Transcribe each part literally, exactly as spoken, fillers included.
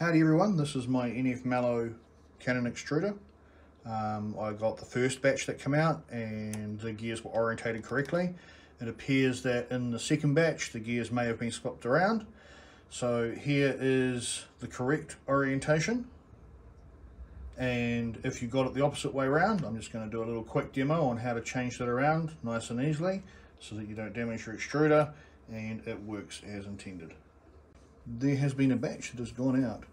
Howdy everyone, this is my N F Mallow Cannon extruder. Um, I got the first batch that came out and the gears were orientated correctly. It appears that in the second batch the gears may have been swapped around. So here is the correct orientation. And if you got it the opposite way around, I'm just going to do a little quick demo on how to change that around nice and easily so that you don't damage your extruder and it works as intended. There has been a batch that has gone out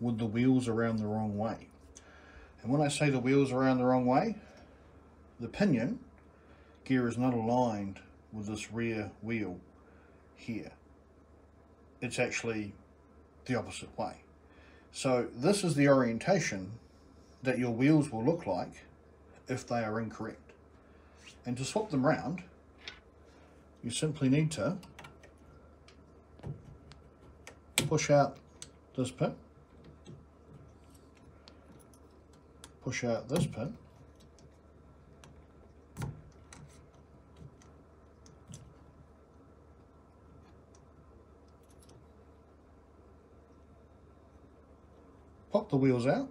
with the wheels around the wrong way. And when I say the wheels around the wrong way, the pinion gear is not aligned with this rear wheel here. It's actually the opposite way. So this is the orientation that your wheels will look like if they are incorrect. And to swap them round, you simply need to push out this pin, push out this pin, pop the wheels out.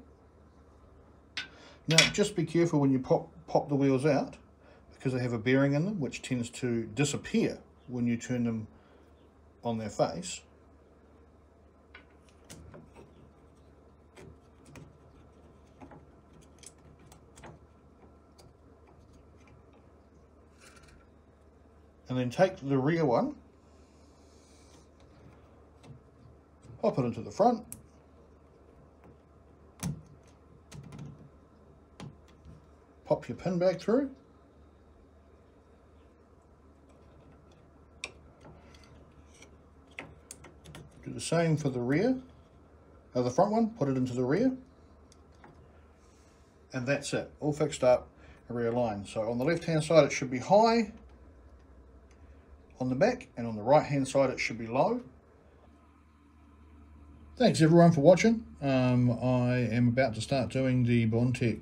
Now just be careful when you pop, pop the wheels out because they have a bearing in them which tends to disappear when you turn them on their face. And then take the rear one, pop it into the front, pop your pin back through, do the same for the rear, uh, the front one, put it into the rear, and that's it, all fixed up and realigned. So on the left hand side it should be high on the back, and on the right hand side it should be low. Thanks everyone for watching. um, I am about to start doing the Bontech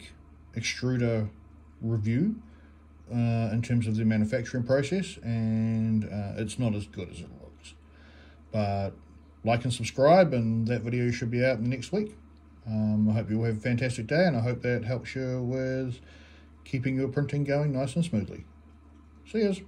extruder review uh, in terms of the manufacturing process, and uh, it's not as good as it looks, but like and subscribe, and that video should be out in the next week. um, I hope you all have a fantastic day, and I hope that helps you with keeping your printing going nice and smoothly. See yous.